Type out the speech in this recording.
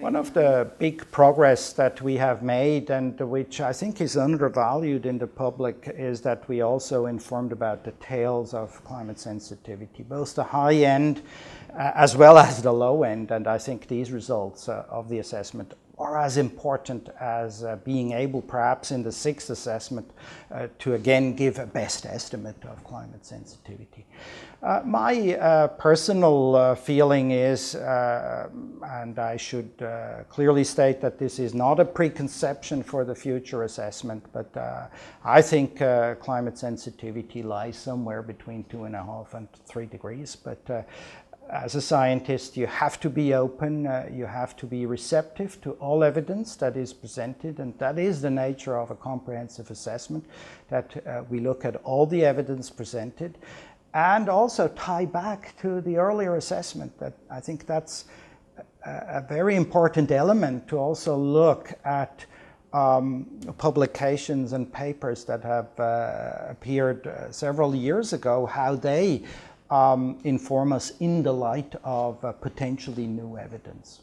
One of the big progress that we have made, and which I think is undervalued in the public, is that we also informed about the tails of climate sensitivity, both the high end as well as the low end. And I think these results of the assessment are as important as being able, perhaps in the sixth assessment, to again give a best estimate of climate sensitivity. My personal feeling is, and I should clearly state that this is not a preconception for the future assessment, but I think climate sensitivity lies somewhere between 2.5 and 3 degrees. But as a scientist, you have to be open, you have to be receptive to all evidence that is presented, and that is the nature of a comprehensive assessment, that we look at all the evidence presented and also tie back to the earlier assessment. That I think that's a very important element, to also look at publications and papers that have appeared several years ago, how they inform us in the light of potentially new evidence.